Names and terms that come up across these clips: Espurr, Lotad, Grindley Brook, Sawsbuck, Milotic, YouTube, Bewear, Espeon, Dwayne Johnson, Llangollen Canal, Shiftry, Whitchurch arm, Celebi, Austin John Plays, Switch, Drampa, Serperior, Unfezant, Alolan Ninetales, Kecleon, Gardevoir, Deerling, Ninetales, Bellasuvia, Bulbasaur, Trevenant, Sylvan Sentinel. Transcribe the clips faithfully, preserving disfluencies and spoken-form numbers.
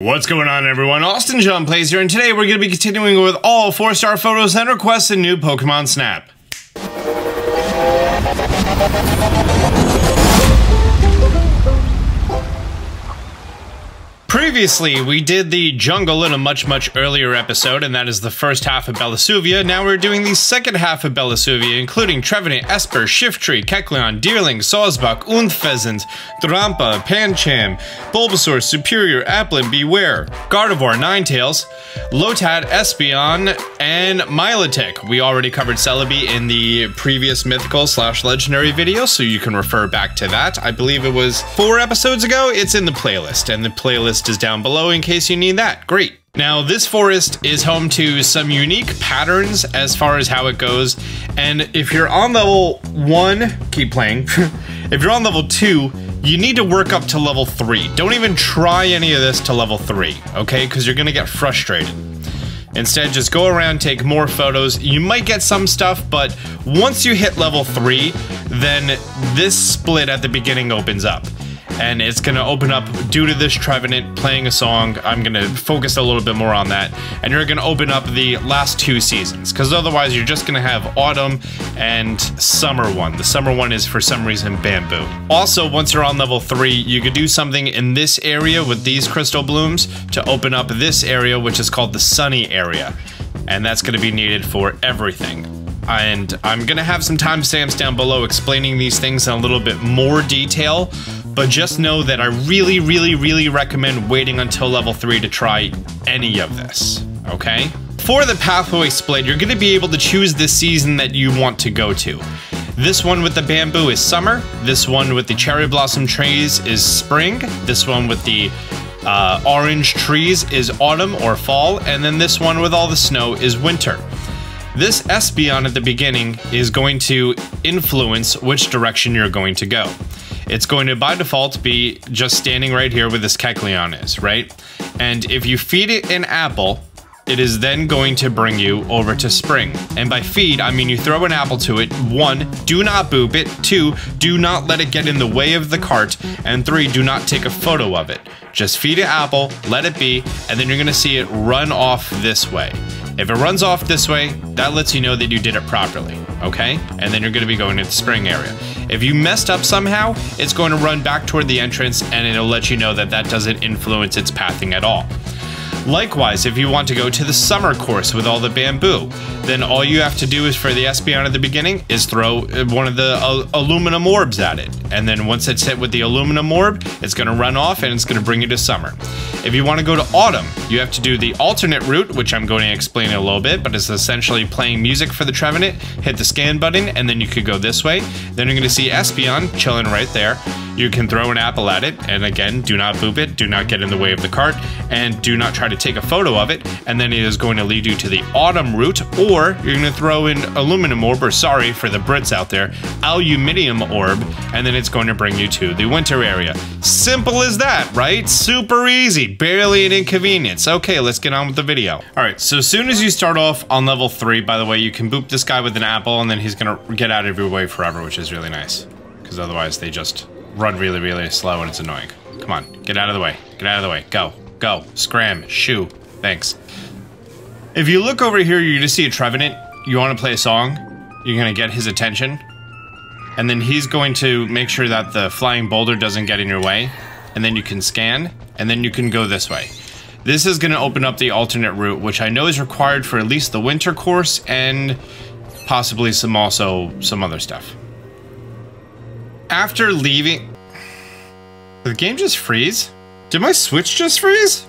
What's going on, everyone? Austin John Plays here, and today we're going to be continuing with all four-star photos and requests in New Pokemon Snap. Previously, we did the jungle in a much, much earlier episode, and that is the first half of Bellasuvia. Now we're doing the second half of Bellasuvia, including Trevenant, Espurr, Shiftry, Kecleon, Deerling, Sawsbuck, Unfezant, Drampa, Pancham, Bulbasaur, Serperior, Applin, Bewear, Gardevoir, Ninetales, Lotad, Espeon, and Milotic. We already covered Celebi in the previous mythical slash legendary video, so you can refer back to that. I believe it was four episodes ago. It's in the playlist, and the playlist is down below in case you need that. Great. Now, this forest is home to some unique patterns as far as how it goes, and if you're on level one, keep playing. If you're on level two, you need to work up to level three. Don't even try any of this to level three, okay? Because you're gonna get frustrated. Instead, just go around, take more photos. You might get some stuff, but once you hit level three, then this split at the beginning opens up. And it's gonna open up due to this Trevenant playing a song. I'm gonna focus a little bit more on that. And you're gonna open up the last two seasons, because otherwise you're just gonna have autumn and summer one. The summer one is, for some reason, bamboo. Also, once you're on level three, you could do something in this area with these crystal blooms to open up this area, which is called the sunny area. And that's gonna be needed for everything. And I'm gonna have some timestamps down below explaining these things in a little bit more detail, but just know that I really, really, really recommend waiting until level three to try any of this, okay? For the pathway split, you're gonna be able to choose the season that you want to go to. This one with the bamboo is summer, this one with the cherry blossom trees is spring, this one with the uh, orange trees is autumn or fall, and then this one with all the snow is winter. This Espeon at the beginning is going to influence which direction you're going to go. It's going to, by default, be just standing right here where this Kecleon is, right? And if you feed it an apple, it is then going to bring you over to spring. And by feed, I mean you throw an apple to it. One, do not boop it. Two, do not let it get in the way of the cart. And three, do not take a photo of it. Just feed it apple, let it be, and then you're gonna see it run off this way. If it runs off this way, that lets you know that you did it properly, okay? And then you're gonna be going to the spring area. If you messed up somehow, it's going to run back toward the entrance and it'll let you know that that doesn't influence its pathing at all. Likewise, if you want to go to the summer course with all the bamboo, then all you have to do is, for the Espeon at the beginning, is throw one of the al aluminum orbs at it. And then once it's hit with the aluminum orb, it's gonna run off and it's gonna bring you to summer. If you wanna go to autumn, you have to do the alternate route, which I'm going to explain in a little bit, but it's essentially playing music for the Trevenant, hit the scan button, and then you could go this way. Then you're gonna see Espeon chilling right there. You can throw an apple at it, and again, do not boop it, do not get in the way of the cart, and do not try to take a photo of it, and then it is going to lead you to the autumn route, or you're gonna throw in aluminum orb, or sorry for the Brits out there, aluminium orb, and then it's going to bring you to the winter area. Simple as that, right? Super easy, barely an inconvenience. Okay, let's get on with the video. All right, so as soon as you start off on level three, by the way, you can boop this guy with an apple, and then he's gonna get out of your way forever, which is really nice, because otherwise they just run really, really slow and it's annoying. Come on, get out of the way, get out of the way, go. Go, scram, shoo, thanks. If you look over here, you're gonna see a Trevenant. You wanna play a song, you're gonna get his attention, and then he's going to make sure that the flying boulder doesn't get in your way, and then you can scan, and then you can go this way. This is gonna open up the alternate route, which I know is required for at least the winter course, and possibly some also some other stuff. After leaving, did the game just freeze? Did my Switch just freeze?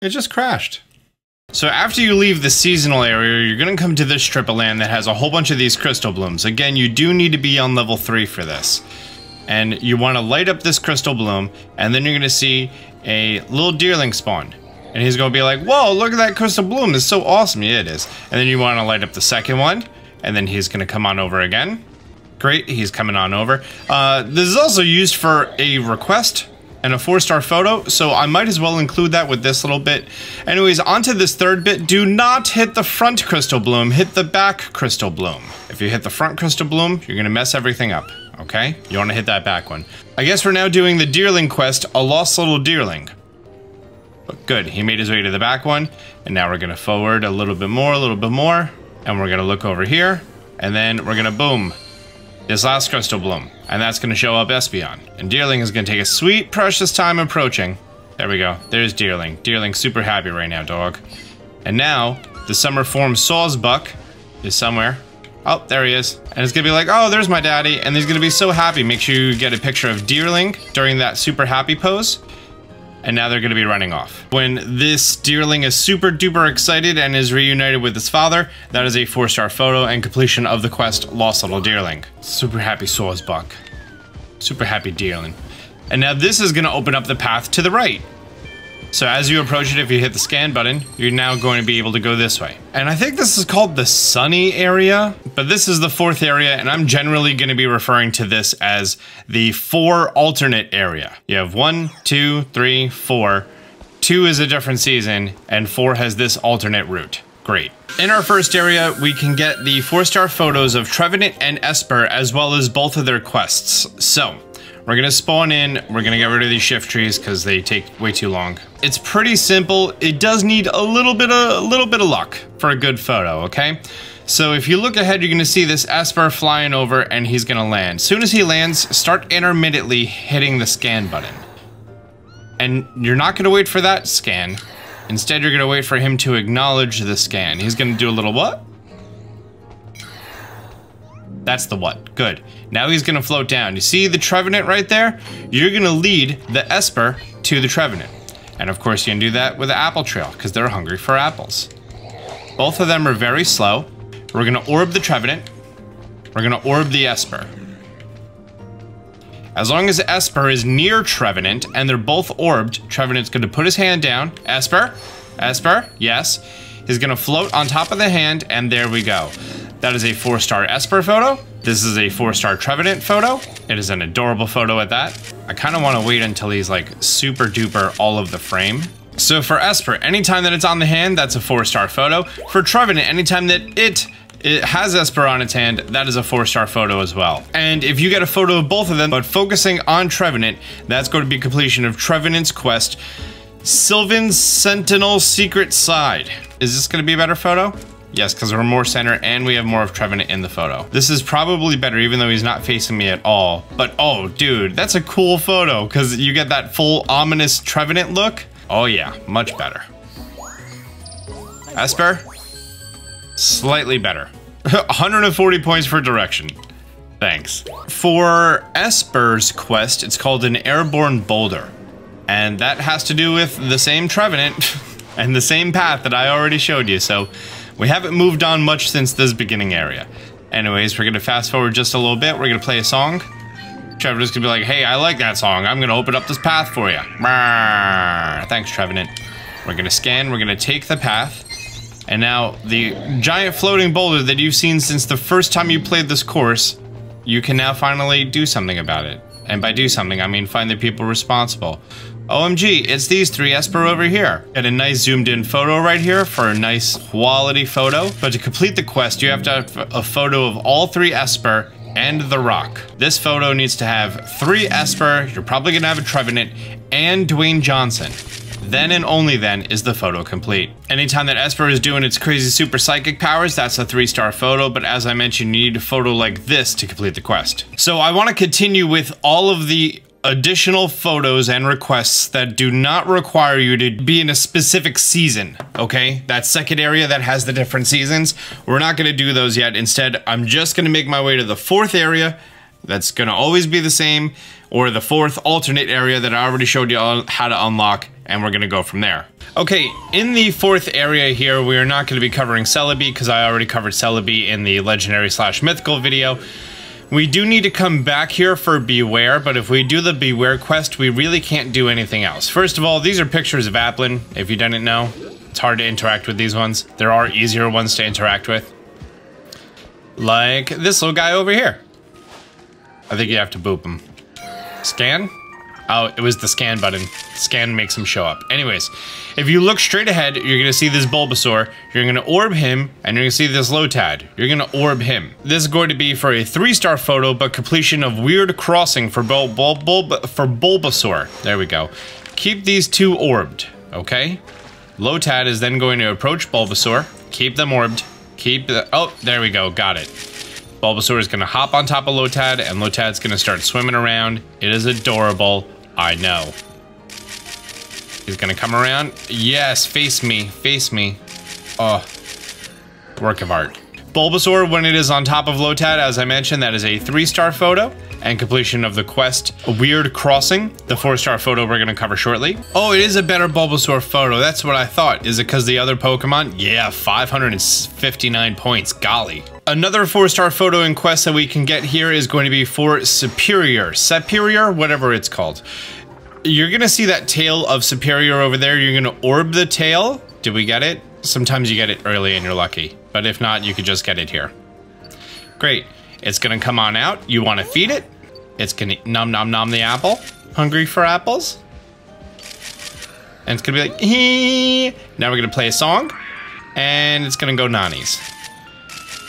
It just crashed. So after you leave the seasonal area, you're gonna come to this strip of land that has a whole bunch of these crystal blooms. Again, you do need to be on level three for this. And you wanna light up this crystal bloom, and then you're gonna see a little Deerling spawn. And he's gonna be like, whoa, look at that crystal bloom, it's so awesome. Yeah, it is. And then you wanna light up the second one, and then he's gonna come on over again. Great, he's coming on over. Uh, this is also used for a request and a four-star photo, so I might as well include that with this little bit. Anyways, onto this third bit. Do not hit the front crystal bloom, hit the back crystal bloom. If you hit the front crystal bloom, you're gonna mess everything up, okay? You want to hit that back one. I guess we're now doing the Deerling quest, a lost little Deerling. But good, he made his way to the back one, and now we're going to forward a little bit more, a little bit more, and we're going to look over here, and then we're going to boom. This last crystal bloom, and that's going to show up Espeon. And Deerling is going to take a sweet, precious time approaching. There we go. There's Deerling. Deerling's super happy right now, dog. And now, the summer form Sawsbuck is somewhere. Oh, there he is. And it's going to be like, oh, there's my daddy. And he's going to be so happy. Make sure you get a picture of Deerling during that super happy pose. And now they're going to be running off. When this Deerling is super duper excited and is reunited with his father, that is a four-star photo and completion of the quest Lost Little Deerling. Super happy Sawsbuck. Super happy Deerling. And now this is going to open up the path to the right. So as you approach it, if you hit the scan button, you're now going to be able to go this way. And I think this is called the sunny area, but this is the fourth area, and I'm generally going to be referring to this as the four alternate area. You have one, two, three, four. Two is a different season, and four has this alternate route. Great. In our first area, we can get the four-star photos of Trevenant and Espurr, as well as both of their quests. So we're gonna spawn in, we're gonna get rid of these shift trees because they take way too long. It's pretty simple. It does need a little bit of, a little bit of luck for a good photo, okay? So if you look ahead, you're gonna see this Espurr flying over and he's gonna land. As soon as he lands, start intermittently hitting the scan button. And you're not gonna wait for that scan. Instead, you're gonna wait for him to acknowledge the scan. He's gonna do a little what? That's the what. Good. Now he's going to float down. You see the Trevenant right there? You're going to lead the Espurr to the Trevenant. And of course, you can do that with the apple trail because they're hungry for apples. Both of them are very slow. We're going to orb the Trevenant. We're going to orb the Espurr. As long as the Espurr is near Trevenant and they're both orbed, Trevenant's going to put his hand down. Espurr? Espurr? Yes. He's going to float on top of the hand, and there we go. That is a four-star Espurr photo. This is a four-star Trevenant photo. It is an adorable photo at that. I kind of want to wait until he's like super duper all of the frame. So for Espurr, anytime that it's on the hand, that's a four-star photo. For Trevenant, anytime that it it has Espurr on its hand, that is a four-star photo as well. And if you get a photo of both of them, but focusing on Trevenant, that's going to be completion of Trevenant's quest, Sylvan Sentinel Secret Side. Is this going to be a better photo? Yes, because we're more center and we have more of Trevenant in the photo. This is probably better, even though he's not facing me at all. But oh, dude, that's a cool photo because you get that full ominous Trevenant look. Oh yeah, much better. Espurr, slightly better. one hundred forty points for direction. Thanks. For Espurr's quest, it's called an airborne boulder. And that has to do with the same Trevenant and the same path that I already showed you. So we haven't moved on much since this beginning area. Anyways, we're gonna fast forward just a little bit. We're gonna play a song. Trevenant's gonna be like, hey, I like that song. I'm gonna open up this path for you. Thanks, Trevenant. We're gonna scan, we're gonna take the path. And now the giant floating boulder that you've seen since the first time you played this course, you can now finally do something about it. And by do something, I mean find the people responsible. O M G, it's these three Espurr over here. Got a nice zoomed in photo right here for a nice quality photo. But to complete the quest, you have to have a photo of all three Espurr and the rock. This photo needs to have three Espurr, you're probably gonna have a Trevenant, and Dwayne Johnson. Then and only then is the photo complete. Anytime that Espurr is doing its crazy super psychic powers, that's a three-star photo, but as I mentioned, you need a photo like this to complete the quest. So I wanna continue with all of the additional photos and requests that do not require you to be in a specific season, okay? That second area that has the different seasons, we're not gonna do those yet. Instead, I'm just gonna make my way to the fourth area that's gonna always be the same, or the fourth alternate area that I already showed you how to unlock, and we're gonna go from there. Okay, in the fourth area here, we are not gonna be covering Celebi because I already covered Celebi in the legendary slash mythical video. We do need to come back here for Bewear, but if we do the Bewear quest, we really can't do anything else. First of all, these are pictures of Applin, if you didn't know. It's hard to interact with these ones. There are easier ones to interact with. Like this little guy over here. I think you have to boop him. Scan? Oh, it was the scan button. Scan makes him show up. Anyways, if you look straight ahead, you're gonna see this Bulbasaur, you're gonna orb him, and you're gonna see this Lotad. You're gonna orb him. This is going to be for a three-star photo, but completion of Weird Crossing for, Bul Bul Bul for Bulbasaur. There we go. Keep these two orbed, okay? Lotad is then going to approach Bulbasaur, keep them orbed, keep the, oh, there we go, got it. Bulbasaur is gonna hop on top of Lotad, and Lotad's gonna start swimming around. It is adorable. I know. He's gonna come around. Yes, face me, face me. Oh, work of art. Bulbasaur, when it is on top of Lotad, as I mentioned, that is a three-star photo and completion of the quest Weird Crossing. The four-star photo we're gonna cover shortly. Oh, it is a better Bulbasaur photo. That's what I thought. Is it because the other Pokemon? Yeah, five hundred fifty-nine points, golly. Another four-star photo and quest that we can get here is going to be for Serperior. Serperior, whatever it's called. You're gonna see that tail of Serperior over there. You're gonna orb the tail. Did we get it? Sometimes you get it early and you're lucky, but if not, you could just get it here. Great. It's gonna come on out. You wanna feed it. It's gonna nom nom nom the apple. Hungry for apples? And it's gonna be like, hee. Now we're gonna play a song and it's gonna go nannies.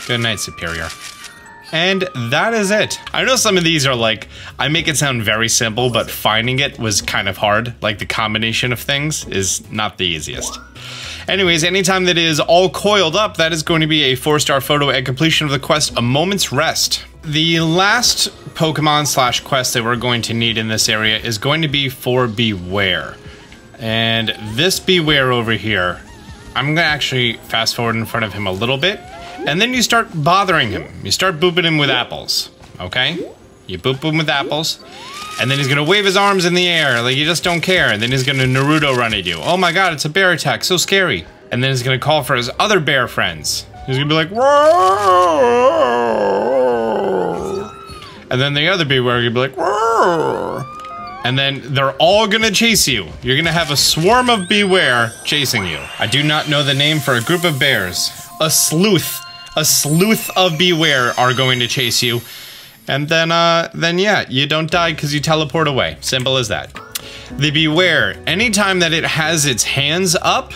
Good night, Serperior. And that is it. I know some of these are like, I make it sound very simple, but finding it was kind of hard. Like the combination of things is not the easiest. Anyways, anytime that is all coiled up, that is going to be a four-star photo at completion of the quest, A Moment's Rest. The last Pokemon slash quest that we're going to need in this area is going to be for Bewear. And this Bewear over here, I'm gonna actually fast forward in front of him a little bit. And then you start bothering him. You start booping him with apples, okay? You boop him with apples. And then he's gonna wave his arms in the air, like you just don't care. And then he's gonna Naruto run at you. Oh my God, it's a bear attack, so scary. And then he's gonna call for his other bear friends. He's gonna be like, whoa. And then the other Bewear gonna be like, whoa. And then they're all gonna chase you. You're gonna have a swarm of Bewear chasing you. I do not know the name for a group of bears. A sleuth, a sleuth of Bewear are going to chase you. And then, uh, then yeah, you don't die because you teleport away. Simple as that. The Bewear, anytime that it has its hands up,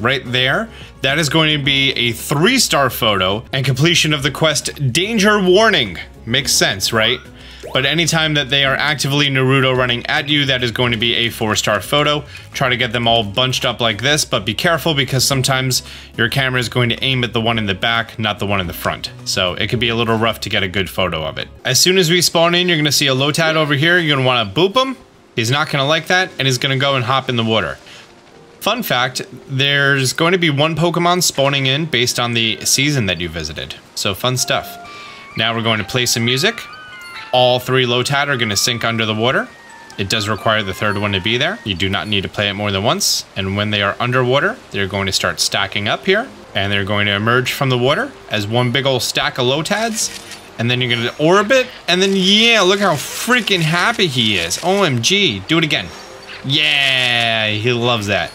right there, that is going to be a three-star photo and completion of the quest Danger Warning. Makes sense, right? But anytime that they are actively Naruto running at you, that is going to be a four-star photo. Try to get them all bunched up like this, but be careful because sometimes your camera is going to aim at the one in the back, not the one in the front. So it could be a little rough to get a good photo of it. As soon as we spawn in, you're gonna see a Lotad over here. You're gonna wanna boop him. He's not gonna like that, and he's gonna go and hop in the water. Fun fact, there's going to be one Pokemon spawning in based on the season that you visited. So fun stuff. Now we're going to play some music. All three Lotad are going to sink under the water. It does require the third one to be there. You do not need to play it more than once. And when they are underwater, they're going to start stacking up here. And they're going to emerge from the water as one big old stack of Lotads. And then you're going to orbit. And then, yeah, look how freaking happy he is. O M G. Do it again. Yeah, he loves that.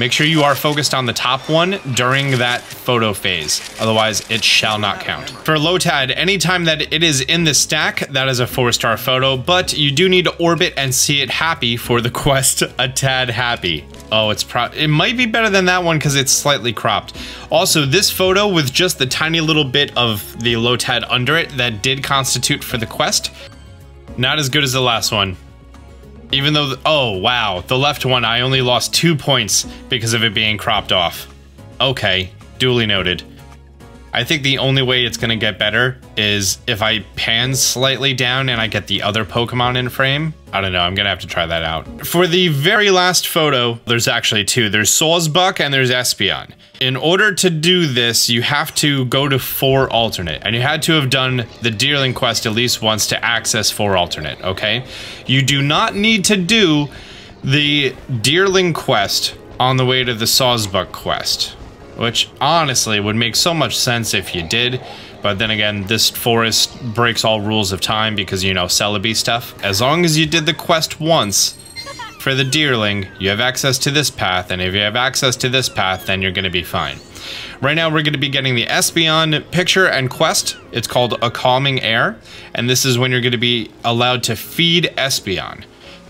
Make sure you are focused on the top one during that photo phase. Otherwise, it shall not count. For Lotad, anytime that it is in the stack, that is a four-star photo, but you do need to orbit and see it happy for the quest, A Tad Happy. Oh, it's pro- it might be better than that one because it's slightly cropped. Also, this photo with just the tiny little bit of the Lotad under it that did constitute for the quest, not as good as the last one. Even though, the, oh wow, the left one, I only lost two points because of it being cropped off. Okay, duly noted. I think the only way it's gonna get better is if I pan slightly down and I get the other Pokemon in frame. I don't know, I'm gonna have to try that out. For the very last photo, there's actually two. There's Sawsbuck and there's Espeon. In order to do this, you have to go to four alternate, and you had to have done the Deerling quest at least once to access four alternate, okay? You do not need to do the Deerling quest on the way to the Sawsbuck quest, which honestly would make so much sense if you did. But then again, this forest breaks all rules of time because, you know, Celebi stuff. As long as you did the quest once for the Deerling, you have access to this path. And if you have access to this path, then you're going to be fine. Right now, we're going to be getting the Espeon picture and quest. It's called A Calming Air. And this is when you're going to be allowed to feed Espeon.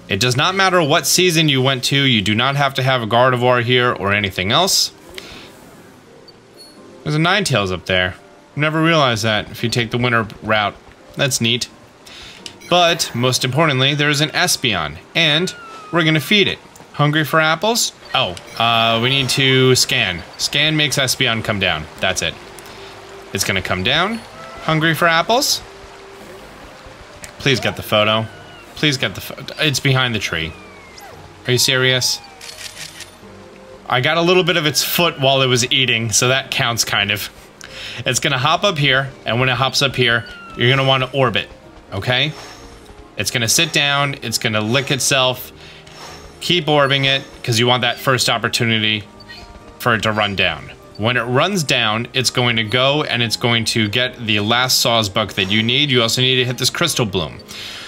It does not matter what season you went to. You do not have to have a Gardevoir here or anything else. There's a Ninetales up there. Never realized that if you take the winter route. That's neat. But most importantly, there is an Espeon, and we're going to feed it. Hungry for apples? Oh, uh, we need to scan. Scan makes Espeon come down. That's it. It's going to come down. Hungry for apples? Please get the photo. Please get the photo. It's behind the tree. Are you serious? I got a little bit of its foot while it was eating, so that counts kind of. It's going to hop up here, and when it hops up here, you're going to want to orbit, okay? It's going to sit down. It's going to lick itself. Keep orbiting it, because you want that first opportunity for it to run down. When it runs down, it's going to go and it's going to get the last Sawsbuck that you need. You also need to hit this Crystal Bloom.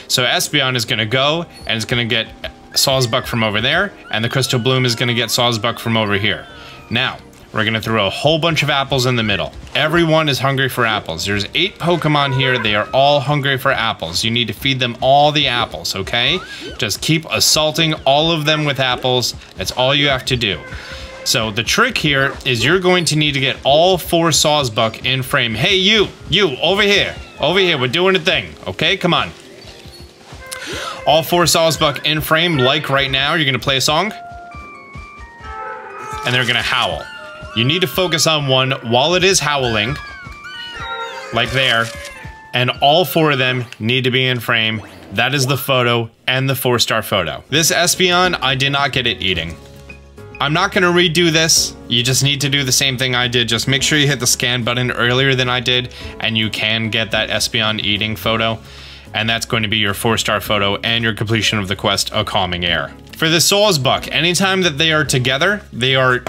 So Espeon is going to go and it's going to get Sawsbuck from over there, and the Crystal Bloom is going to get Sawsbuck from over here. Now, we're going to throw a whole bunch of apples in the middle. Everyone is hungry for apples. There's eight Pokemon here. They are all hungry for apples. You need to feed them all the apples, okay? Just keep assaulting all of them with apples. That's all you have to do. So the trick here is you're going to need to get all four Sawsbuck in frame. Hey, you, you, over here, over here, we're doing a thing, okay? Come on. All four Sawsbuck in frame, like right now. You're gonna play a song, and they're gonna howl. You need to focus on one while it is howling, like there, and all four of them need to be in frame. That is the photo and the four-star photo. This Espeon, I did not get it eating. I'm not going to redo this. You just need to do the same thing I did. Just make sure you hit the scan button earlier than I did, and you can get that Espeon eating photo. And that's going to be your four-star photo and your completion of the quest, A Calming Air. For the Sawsbuck, anytime that they are together, they are...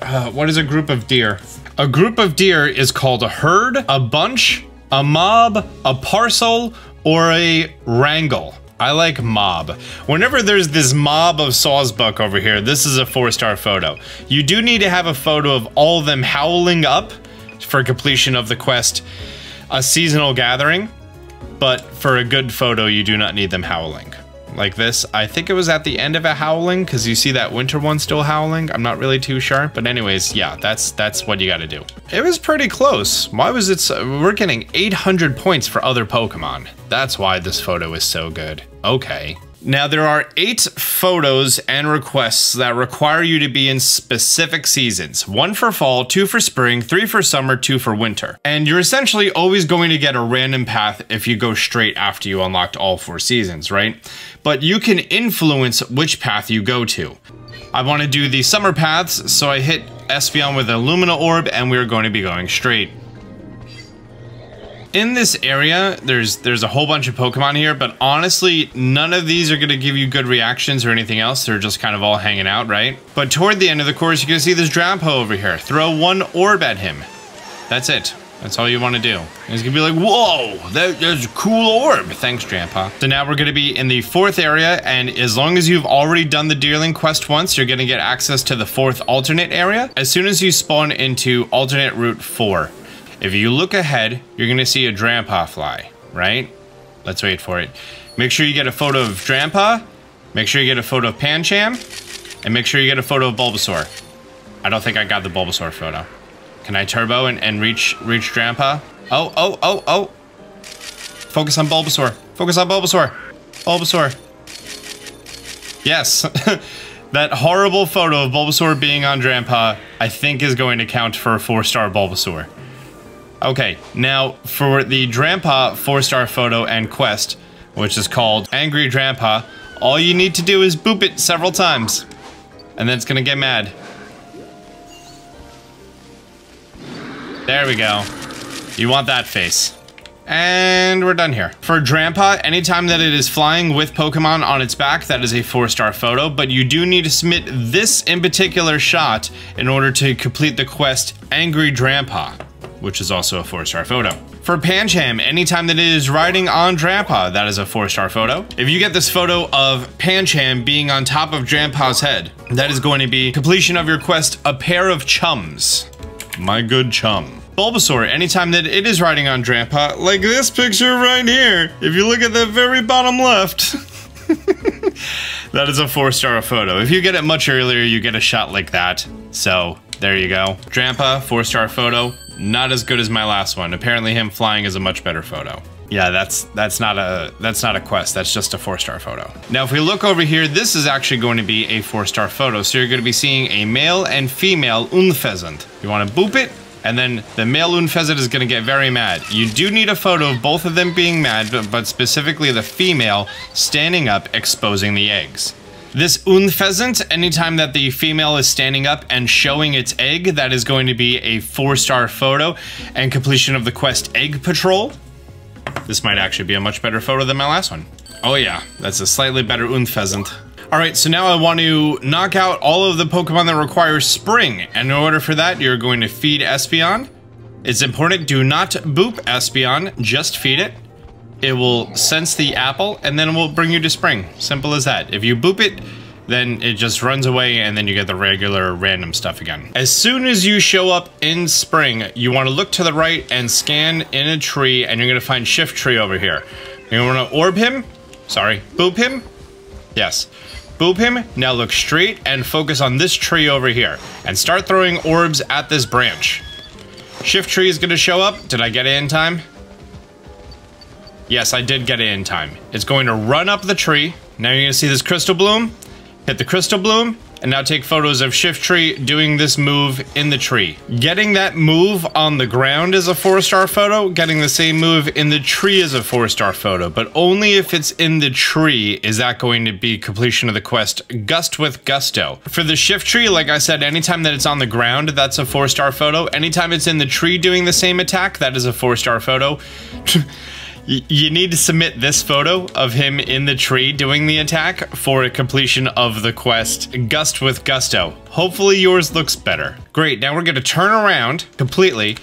Uh, what is a group of deer? A group of deer is called a herd, a bunch, a mob, a parcel, or a wrangle. I like mob. Whenever there's this mob of Sawsbuck over here, this is a four-star photo. You do need to have a photo of all of them howling up for completion of the quest, A Seasonal Gathering, but for a good photo, you do not need them howling. Like this, I think it was at the end of a howling, because you see that winter one still howling. I'm not really too sure, but anyways, yeah, that's that's what you gotta do. It was pretty close. Why was it so, we're getting eight hundred points for other Pokemon. That's why this photo is so good. Okay. Now there are eight photos and requests that require you to be in specific seasons. One for fall, two for spring, three for summer, two for winter. And you're essentially always going to get a random path if you go straight after you unlocked all four seasons, right? But you can influence which path you go to. I want to do the summer paths, so I hit Espeon with a Lumina Orb and we're going to be going straight. In this area, there's there's a whole bunch of Pokemon here, but honestly, none of these are going to give you good reactions or anything else. They're just kind of all hanging out, right? But toward the end of the course, you can see this Drampa over here. Throw one orb at him. That's it. That's all you want to do. And he's going to be like, whoa, that, that's a cool orb. Thanks, Drampa. So now we're going to be in the fourth area, and as long as you've already done the Deerling quest once, you're going to get access to the fourth alternate area as soon as you spawn into alternate route four. If you look ahead, you're going to see a Drampa fly, right? Let's wait for it. Make sure you get a photo of Drampa. Make sure you get a photo of Pancham. And make sure you get a photo of Bulbasaur. I don't think I got the Bulbasaur photo. Can I turbo and, and reach reach Drampa? Oh, oh, oh, oh. Focus on Bulbasaur. Focus on Bulbasaur. Bulbasaur. Yes. That horrible photo of Bulbasaur being on Drampa, I think, is going to count for a four-star Bulbasaur. Okay, now for the Drampa four-star photo and quest, which is called Angry Drampa, all you need to do is boop it several times, and then it's gonna get mad. There we go. You want that face. And we're done here. For Drampa, anytime that it is flying with Pokemon on its back, that is a four-star photo, but you do need to submit this in particular shot in order to complete the quest Angry Drampa, which is also a four-star photo. For Pancham, anytime that it is riding on Drampa, that is a four-star photo. If you get this photo of Pancham being on top of Drampa's head, that is going to be completion of your quest, A Pair of Chums. My good chum. Bulbasaur, anytime that it is riding on Drampa, like this picture right here, if you look at the very bottom left, That is a four-star photo. If you get it much earlier, you get a shot like that. So there you go. Drampa, four-star photo. Not as good as my last one. Apparently him flying is a much better photo. Yeah, that's that's not a that's not a quest. That's just a four-star photo. Now, if we look over here, this is actually going to be a four-star photo. So you're going to be seeing a male and female Unfezant. You want to boop it, and then the male Unfezant is going to get very mad. You do need a photo of both of them being mad, but, but specifically the female standing up, exposing the eggs. This Unfezant, anytime that the female is standing up and showing its egg, that is going to be a four-star photo and completion of the quest Egg Patrol. This might actually be a much better photo than my last one. Oh yeah, that's a slightly better Unfezant. All right, so now I want to knock out all of the Pokemon that require Spring. And in order for that, you're going to feed Espeon. It's important, do not boop Espeon, just feed it. It will sense the apple and then it will bring you to Spring. Simple as that. If you boop it, then it just runs away and then you get the regular random stuff again. As soon as you show up in Spring, you want to look to the right and scan in a tree and you're going to find Shiftry over here. You're going to orb him. Sorry, boop him. Yes. Boop him, now look straight and focus on this tree over here and start throwing orbs at this branch. Shiftry is gonna show up. Did I get it in time? Yes, I did get it in time. It's going to run up the tree. Now you're gonna see this crystal bloom, hit the crystal bloom, and now take photos of Shiftry doing this move in the tree. Getting that move on the ground is a four-star photo. Getting the same move in the tree is a four-star photo, but only if it's in the tree is that going to be completion of the quest Gust with Gusto. For the Shiftry, like I said, anytime that it's on the ground, that's a four-star photo. Anytime it's in the tree doing the same attack, that is a four-star photo. You need to submit this photo of him in the tree doing the attack for a completion of the quest Gust with Gusto. Hopefully yours looks better. Great, now we're gonna turn around completely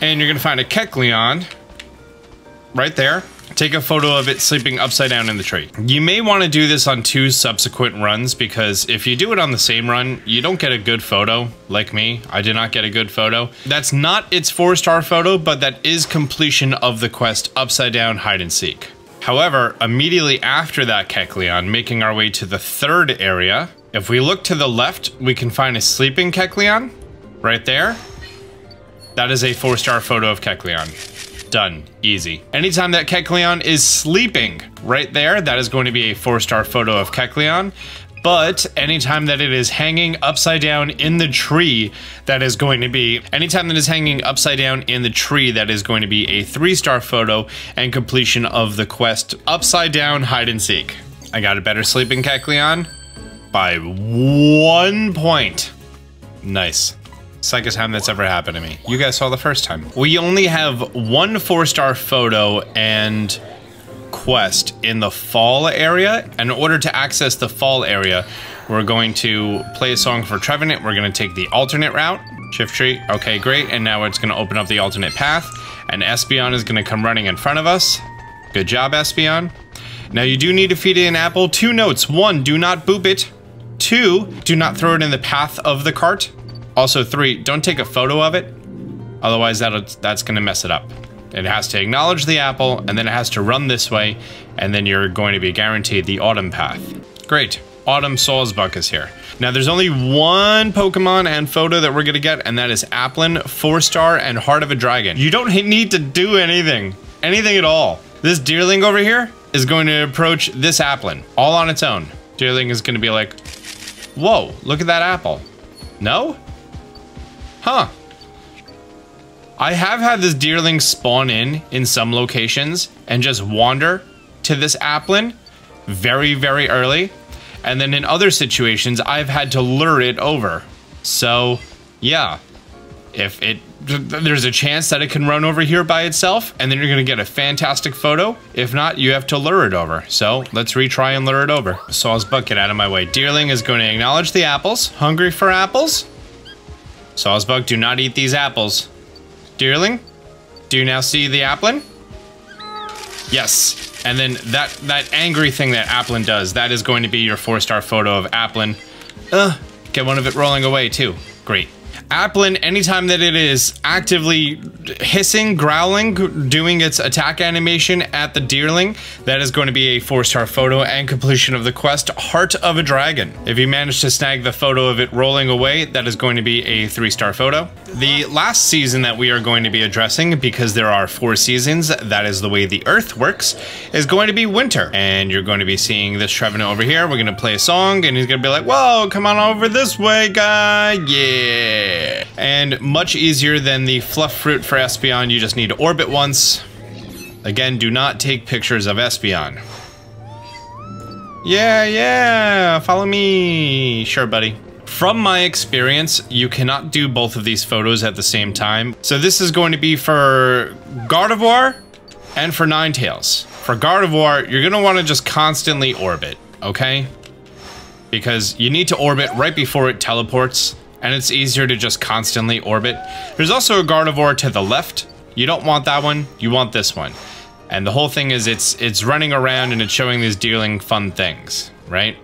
and you're gonna find a Kecleon right there. Take a photo of it sleeping upside down in the tree. You may wanna do this on two subsequent runs because if you do it on the same run, you don't get a good photo. Like me, I did not get a good photo. That's not its four-star photo, but that is completion of the quest Upside Down Hide and Seek. However, immediately after that Kecleon, making our way to the third area, if we look to the left, we can find a sleeping Kecleon right there. That is a four-star photo of Kecleon. Done, easy. Anytime that Kecleon is sleeping right there, that is going to be a four-star photo of Kecleon. But anytime that it is hanging upside down in the tree, that is going to be, anytime that is hanging upside down in the tree, that is going to be a three-star photo and completion of the quest Upside Down Hide and Seek. I got a better sleeping Kecleon by one point. Nice. Second time that's ever happened to me. You guys saw the first time. We only have one four-star photo and quest in the fall area. In order to access the fall area, we're going to play a song for Trevenant. We're going to take the alternate route. Shiftry. Okay, great. And now it's going to open up the alternate path. And Espeon is going to come running in front of us. Good job, Espeon. Now you do need to feed it an apple. Two notes. One, do not boop it. Two, do not throw it in the path of the cart. Also three, don't take a photo of it. Otherwise, that'll, that's going to mess it up. It has to acknowledge the apple, and then it has to run this way, and then you're going to be guaranteed the autumn path. Great. Autumn Sawsbuck is here. Now, there's only one Pokemon and photo that we're going to get, and that is Applin, four-star, and Heart of a Dragon. You don't need to do anything. Anything at all. This Deerling over here is going to approach this Applin all on its own. Deerling is going to be like, whoa, look at that apple. No? Huh. I have had this Deerling spawn in in some locations and just wander to this Applin very, very early. And then in other situations, I've had to lure it over. So yeah, if it, there's a chance that it can run over here by itself and then you're gonna get a fantastic photo. If not, you have to lure it over. So let's retry and lure it over. Sawsbuck, get out of my way. Deerling is going to acknowledge the apples. Hungry for apples? Sawsbuck, do not eat these apples. Deerling, do you now see the Applin? Yes. And then that that angry thing that Applin does, that is going to be your four-star photo of Applin. Uh, get one of it rolling away too. Great. Applin, anytime that it is actively hissing, growling, doing its attack animation at the Deerling, that is going to be a four-star photo and completion of the quest, Heart of a Dragon. If you manage to snag the photo of it rolling away, that is going to be a three-star photo. The last season that we are going to be addressing, because there are four seasons, that is the way the Earth works, is going to be winter. And you're going to be seeing this Trevenant over here. We're going to play a song, and he's going to be like, whoa, come on over this way, guy, yeah. And much easier than the fluff fruit for Espeon, you just need to orbit once. Again, do not take pictures of Espeon. Yeah, yeah, follow me. Sure, buddy. From my experience, you cannot do both of these photos at the same time. So this is going to be for Gardevoir and for Ninetales. For Gardevoir, you're going to want to just constantly orbit, okay? Because you need to orbit right before it teleports. And it's easier to just constantly orbit. There's also a Gardevoir to the left. You don't want that one, you want this one. And the whole thing is it's it's running around and it's showing these Deerling fun things, right?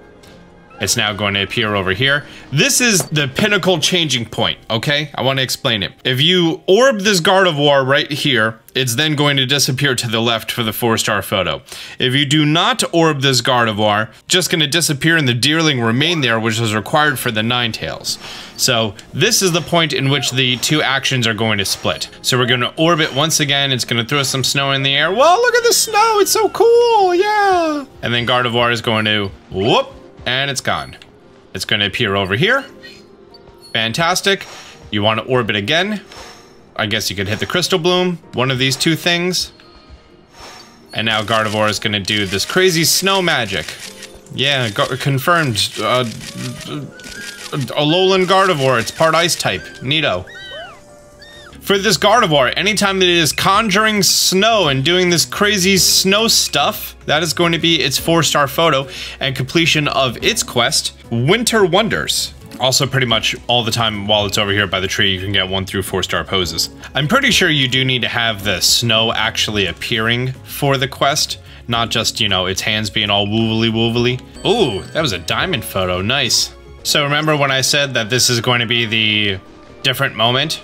It's now going to appear over here. This is the pinnacle changing point, okay? I want to explain it. If you orb this Gardevoir right here, it's then going to disappear to the left for the four-star photo. If you do not orb this Gardevoir, just going to disappear and the Deerling remain there, which is required for the Ninetales. So this is the point in which the two actions are going to split. So we're going to orbit once again. It's going to throw some snow in the air. Whoa, look at the snow. It's so cool. Yeah. And then Gardevoir is going to whoop. And it's gone. It's going to appear over here. Fantastic. You want to orbit again. I guess you could hit the crystal bloom, one of these two things. And now Gardevoir is going to do this crazy snow magic. Yeah, confirmed. Uh, Alolan Gardevoir, it's part ice type. Neato. For this Gardevoir, anytime that it is conjuring snow and doing this crazy snow stuff, that is going to be its four-star photo and completion of its quest, Winter Wonders. Also, pretty much all the time while it's over here by the tree, you can get one through four-star poses. I'm pretty sure you do need to have the snow actually appearing for the quest, not just, you know, its hands being all woovily woovily. Ooh, that was a diamond photo, nice. So remember when I said that this is going to be the different moment?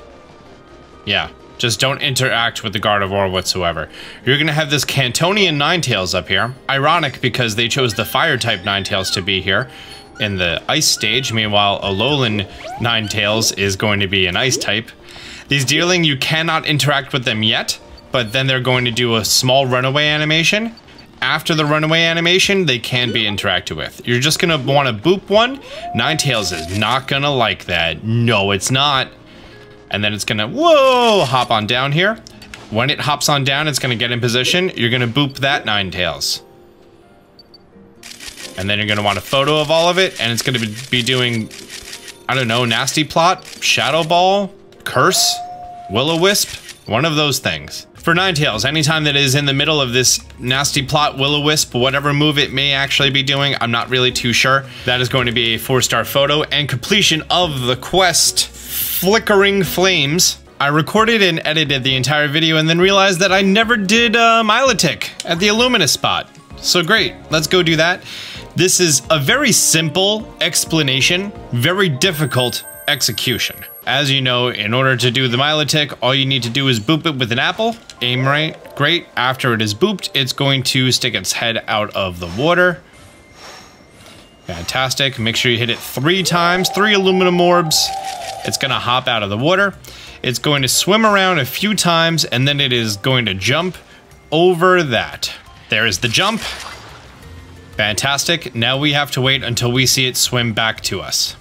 Yeah, just don't interact with the Gardevoir whatsoever. You're gonna have this Cantonian Ninetales up here. Ironic because they chose the Fire-type Ninetales to be here in the Ice stage. Meanwhile, Alolan Ninetales is going to be an Ice-type. These Deerling, you cannot interact with them yet, but then they're going to do a small runaway animation. After the runaway animation, they can be interacted with. You're just gonna wanna boop one. Ninetales is not gonna like that. No, it's not. And then it's gonna, whoa, hop on down here. When it hops on down, it's gonna get in position. You're gonna boop that Ninetales. And then you're gonna want a photo of all of it, and it's gonna be doing, I don't know, Nasty Plot, Shadow Ball, Curse, Will-O-Wisp, one of those things. For Ninetales, anytime that is in the middle of this Nasty Plot, Will-O-Wisp, whatever move it may actually be doing, I'm not really too sure. That is going to be a four-star photo and completion of the quest. Flickering Flames. I recorded and edited the entire video and then realized that I never did uh, Milotic at the Illumina spot. So great, let's go do that. This is a very simple explanation, very difficult execution. As you know, in order to do the Milotic, all you need to do is boop it with an apple. Aim right, great. After it is booped, it's going to stick its head out of the water. Fantastic. Make sure you hit it three times, three aluminum orbs. It's going to hop out of the water. It's going to swim around a few times, and then it is going to jump over that. There is the jump. Fantastic. Now we have to wait until we see it swim back to us.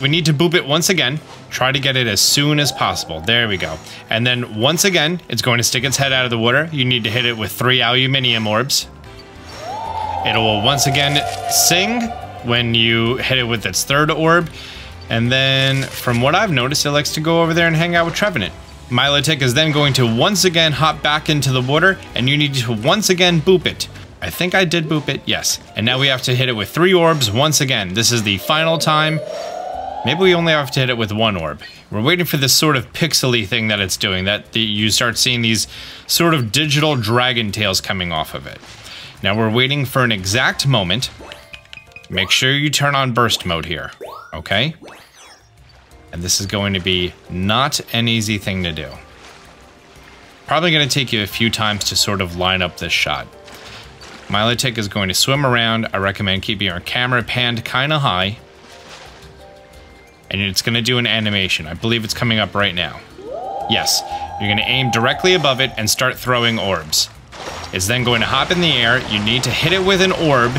We need to boop it once again. Try to get it as soon as possible. There we go. And then once again, it's going to stick its head out of the water. You need to hit it with three aluminum orbs. It will once again sing when you hit it with its third orb. And then, from what I've noticed, it likes to go over there and hang out with Trevenant. Milotic is then going to once again hop back into the water, and you need to once again boop it. I think I did boop it, yes. And now we have to hit it with three orbs once again. This is the final time. Maybe we only have to hit it with one orb. We're waiting for this sort of pixely thing that it's doing, that the, you start seeing these sort of digital dragon tails coming off of it. Now we're waiting for an exact moment. Make sure you turn on burst mode here, okay? And this is going to be not an easy thing to do. Probably going to take you a few times to sort of line up this shot. Milotic is going to swim around. I recommend keeping your camera panned kind of high. And it's going to do an animation. I believe it's coming up right now. Yes, you're going to aim directly above it and start throwing orbs. It's then going to hop in the air. You need to hit it with an orb.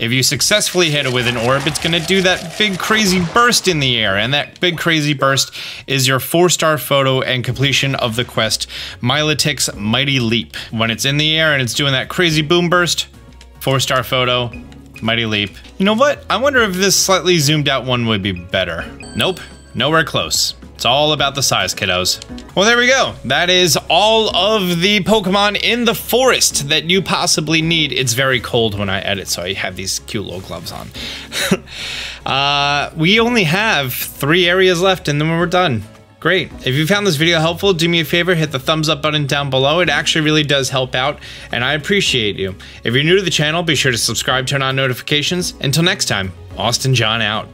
If you successfully hit it with an orb, it's going to do that big crazy burst in the air. And that big crazy burst is your four-star photo and completion of the quest, Milotic's Mighty Leap. When it's in the air and it's doing that crazy boom burst, four-star photo, Mighty Leap. You know what? I wonder if this slightly zoomed out one would be better. Nope, nowhere close. It's all about the size, kiddos. Well, there we go. That is all of the Pokemon in the forest that you possibly need. It's very cold when I edit, so I have these cute little gloves on. uh, we only have three areas left, and then we're done. Great. If you found this video helpful, do me a favor, hit the thumbs up button down below. It actually really does help out, and I appreciate you. If you're new to the channel, be sure to subscribe, turn on notifications. Until next time, Austin John out.